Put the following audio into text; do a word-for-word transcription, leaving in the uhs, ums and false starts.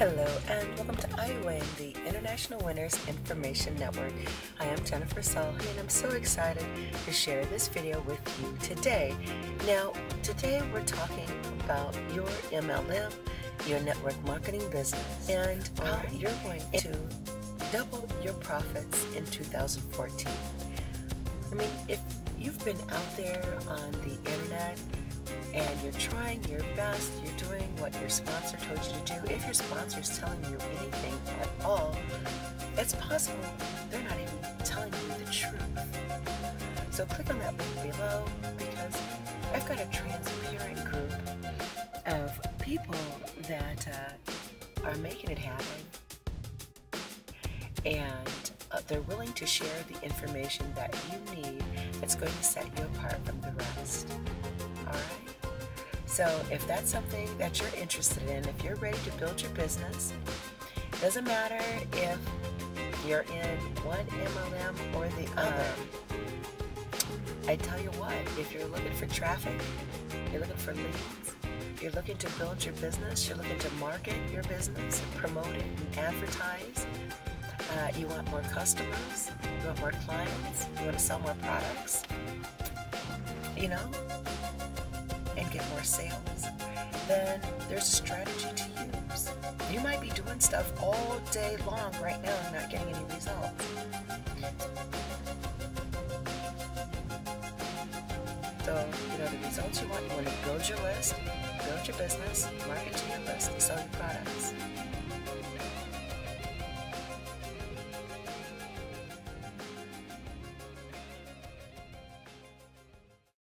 Hello and welcome to Iwin, the International Winners Information Network. I am Jennifer Solheim and I'm so excited to share this video with you today. Now, today we're talking about your M L M, your network marketing business, and how you're going to double your profits in two thousand fourteen. I mean, if you've been out there on the internet, and you're trying your best, you're doing what your sponsor told you to do. If your sponsor is telling you anything at all, it's possible they're not even telling you the truth. So click on that link below because I've got a transparent group of people that uh, are making it happen, and uh, they're willing to share the information that you need that's going to set you apart from the rest. All right? So if that's something that you're interested in, if you're ready to build your business, it doesn't matter if you're in one M L M or the other. I tell you what, if you're looking for traffic, you're looking for leads, you're looking to build your business, you're looking to market your business, promote it, and advertise, uh, you want more customers, you want more clients, you want to sell more products, you know? And get more sales, then there's a strategy to use. You might be doing stuff all day long right now and not getting any results. So, you know, the results you want, you want to build your list, build your business, market to your list, sell your products.